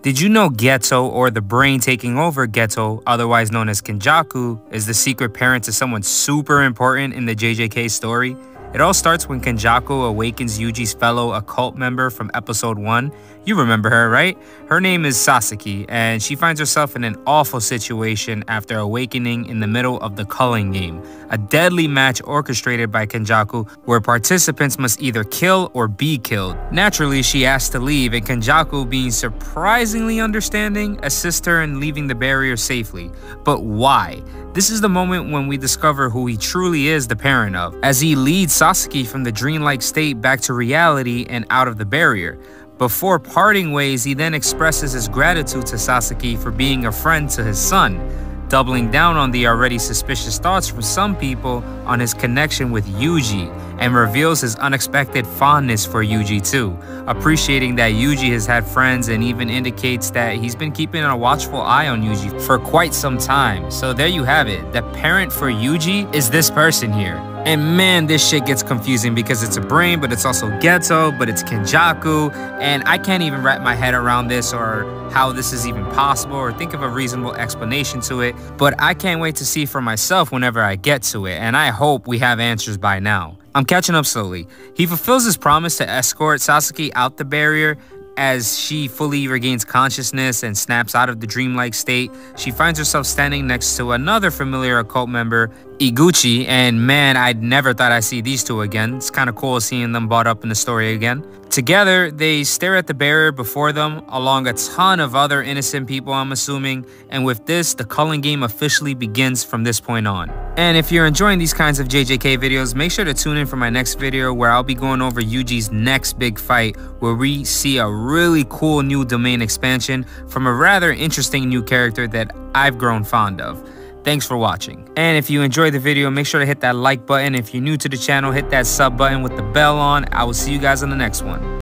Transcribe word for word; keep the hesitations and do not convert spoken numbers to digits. Did you know Geto, or the brain taking over Geto, otherwise known as Kenjaku, is the secret parent to someone super important in the J J K story? It all starts when Kenjaku awakens Yuji's fellow occult member from episode one. You remember her, right? Her name is Sasaki, and she finds herself in an awful situation after awakening in the middle of the culling game, a deadly match orchestrated by Kenjaku where participants must either kill or be killed. Naturally, she asks to leave, and Kenjaku, being surprisingly understanding, assists her in leaving the barrier safely. But why? This is the moment when we discover who he truly is the parent of, as he leads Sasaki from the dreamlike state back to reality and out of the barrier. Before parting ways, he then expresses his gratitude to Sasaki for being a friend to his son, doubling down on the already suspicious thoughts from some people on his connection with Yuji, and reveals his unexpected fondness for Yuji too, appreciating that Yuji has had friends, and even indicates that he's been keeping a watchful eye on Yuji for quite some time. So there you have it, the parent for Yuji is this person here. And man, this shit gets confusing because it's a brain, but it's also Geto, but it's Kenjaku, and I can't even wrap my head around this or how this is even possible or think of a reasonable explanation to it, but I can't wait to see for myself whenever I get to it, and I hope we have answers by now. I'm catching up slowly. He fulfills his promise to escort Sasaki out the barrier. As she fully regains consciousness and snaps out of the dreamlike state, she finds herself standing next to another familiar occult member, Iguchi, and man, I'd never thought I'd see these two again. It's kind of cool seeing them brought up in the story again. Together, they stare at the barrier before them, along a ton of other innocent people, I'm assuming, and with this, the culling game officially begins from this point on. And if you're enjoying these kinds of J J K videos, make sure to tune in for my next video where I'll be going over Yuji's next big fight, where we see a really cool new domain expansion from a rather interesting new character that I've grown fond of. Thanks for watching. And if you enjoyed the video, make sure to hit that like button. If you're new to the channel, hit that sub button with the bell on. I will see you guys on the next one.